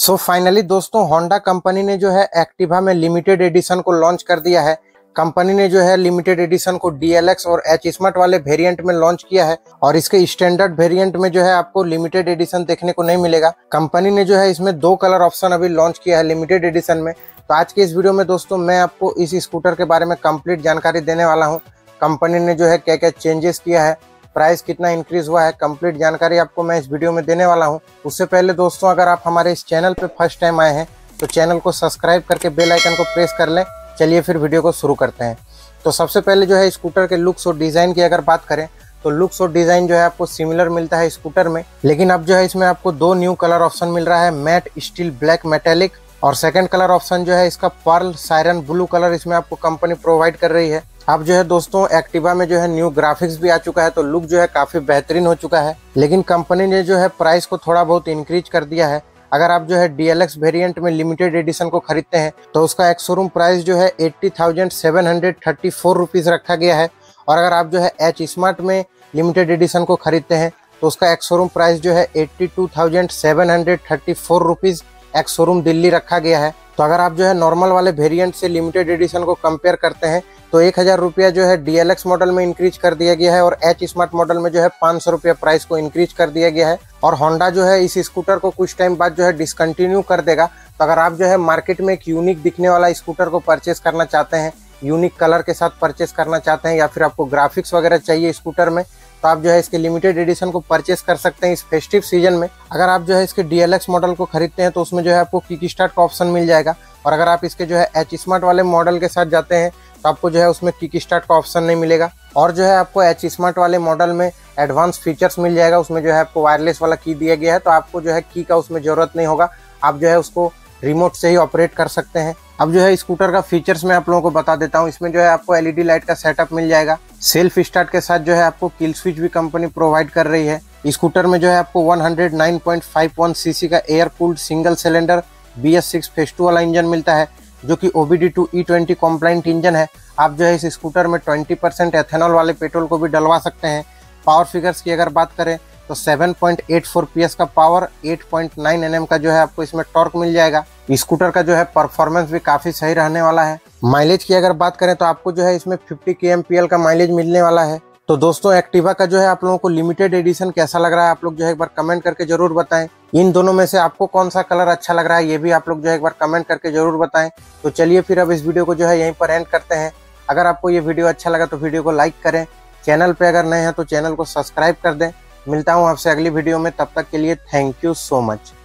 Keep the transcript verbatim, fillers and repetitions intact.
सो so finally दोस्तों Honda company ने जो है एक्टिवा में लिमिटेड एडिशन को लॉन्च कर दिया है। कंपनी ने जो है लिमिटेड एडिशन को डी एल एक्स और एच स्मार्ट वाले वेरिएंट में लॉन्च किया है और इसके स्टैंडर्ड वेरिएंट में जो है आपको लिमिटेड एडिशन देखने को नहीं मिलेगा। कंपनी ने जो है इसमें दो कलर ऑप्शन अभी लॉन्च किया है लिमिटेड एडिशन में। तो आज के इस वीडियो में दोस्तों मैं आपको इस स्कूटर के बारे में कंप्लीट जानकारी देने वाला हूँ। कंपनी ने जो है क्या क्या चेंजेस किया है, प्राइस कितना इंक्रीज हुआ है, कंप्लीट जानकारी आपको मैं इस वीडियो में देने वाला हूं। उससे पहले दोस्तों अगर आप हमारे इस चैनल पे फर्स्ट टाइम आए हैं तो चैनल को सब्सक्राइब करके बेल आइकन को प्रेस कर लें। चलिए फिर वीडियो को शुरू करते हैं। तो सबसे पहले जो है स्कूटर के लुक्स और डिज़ाइन की अगर बात करें तो लुक्स और डिज़ाइन जो है आपको सिमिलर मिलता है स्कूटर में, लेकिन अब जो है इसमें आपको दो न्यू कलर ऑप्शन मिल रहा है, मैट स्टील ब्लैक मेटेलिक और सेकंड कलर ऑप्शन जो है इसका पर्ल साइरन ब्लू कलर इसमें आपको कंपनी प्रोवाइड कर रही है। अब जो है दोस्तों एक्टिवा में जो है न्यू ग्राफिक्स भी आ चुका है तो लुक जो है काफ़ी बेहतरीन हो चुका है, लेकिन कंपनी ने जो है प्राइस को थोड़ा बहुत इंक्रीज कर दिया है। अगर आप जो है डी एल एक्स वेरिएंट में लिमिटेड एडिशन को खरीदते हैं तो उसका एक शोरूम प्राइस जो है eighty thousand seven hundred thirty four rupees रखा गया है और अगर आप जो है एच स्मार्ट में लिमिटेड एडिशन को खरीदते हैं तो उसका एक शोरूम प्राइस जो है eighty two thousand seven hundred thirty four rupees ex showroom Delhi रखा गया है। तो अगर आप जो है नॉर्मल वाले वेरिएंट से लिमिटेड एडिशन को कंपेयर करते हैं तो एक हज़ार रुपया जो है डी एल एक्स मॉडल में इंक्रीज कर दिया गया है और एच स्मार्ट मॉडल में जो है पाँच सौ रुपया प्राइस को इंक्रीज कर दिया गया है और होंडा जो है इस स्कूटर को कुछ टाइम बाद जो है डिसकंटिन्यू कर देगा। तो अगर आप जो है मार्केट में एक यूनिक दिखने वाला स्कूटर को परचेस करना चाहते हैं, यूनिक कलर के साथ परचेस करना चाहते हैं या फिर आपको ग्राफिक्स वगैरह चाहिए स्कूटर में, तो आप जो है इसके लिमिटेड एडिशन को परचेस कर सकते हैं इस फेस्टिव सीजन में। अगर आप जो है इसके डी एल एक्स मॉडल को खरीदते हैं तो उसमें जो है आपको किक स्टार्ट का ऑप्शन मिल जाएगा और अगर आप इसके जो है एच स्मार्ट वाले मॉडल के साथ जाते हैं तो आपको जो है उसमें किक स्टार्ट का ऑप्शन नहीं मिलेगा और जो है आपको एच स्मार्ट वाले मॉडल में एडवांस फीचर्स मिल जाएगा। उसमें जो है आपको वायरलेस वाला की दिया गया है तो आपको जो है की का उसमें ज़रूरत नहीं होगा, आप जो है उसको रिमोट से ही ऑपरेट कर सकते हैं। अब जो है स्कूटर का फीचर्स मैं आप लोगों को बता देता हूं। इसमें जो है आपको एलईडी लाइट का सेटअप मिल जाएगा, सेल्फ स्टार्ट के साथ जो है आपको किल स्विच भी कंपनी प्रोवाइड कर रही है। स्कूटर में जो है आपको one hundred nine point five one CC का air cooled single cylinder B S six phase two वाला इंजन मिलता है जो कि O B D two E twenty compliant engine है। आप जो है इस स्कूटर में ट्वेंटी परसेंट एथेनॉल वाले पेट्रोल को भी डलवा सकते हैं। पावर फिगर्स की अगर बात करें तो seven point eight four PS का power, eight point nine NM का जो है आपको इसमें टॉर्क मिल जाएगा। स्कूटर का जो है परफॉर्मेंस भी काफ़ी सही रहने वाला है। माइलेज की अगर बात करें तो आपको जो है इसमें fifty K M P L का माइलेज मिलने वाला है। तो दोस्तों एक्टिवा का जो है आप लोगों को लिमिटेड एडिशन कैसा लग रहा है आप लोग जो है एक बार कमेंट करके जरूर बताएं। इन दोनों में से आपको कौन सा कलर अच्छा लग रहा है ये भी आप लोग जो है एक बार कमेंट करके जरूर बताएं। तो चलिए फिर अब इस वीडियो को जो है यहीं पर एंड करते हैं। अगर आपको ये वीडियो अच्छा लगा तो वीडियो को लाइक करें, चैनल पर अगर नए हैं तो चैनल को सब्सक्राइब कर दें। मिलता हूँ आपसे अगली वीडियो में, तब तक के लिए थैंक यू सो मच।